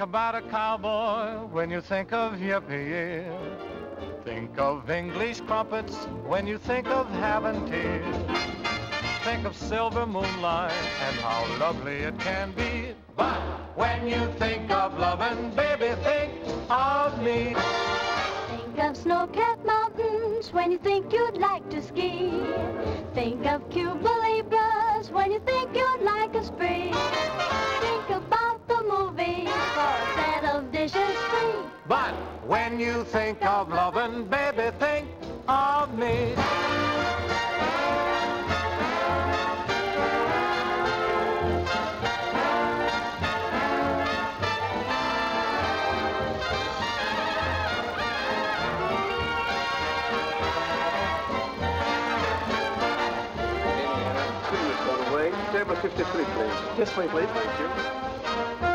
Think about a cowboy when you think of yippee-yay. Think of English crumpets when you think of having tea. Think of silver moonlight and how lovely it can be. But when you think of loving, baby, think of me. Think of snow-capped mountains when you think you'd like to ski. Think of Cuba Libras when you think you'd like a spree. Think about the movies for a set of dishes free. But when you think of loving, baby, think of me. Table 53, please. This way, please. Thank you.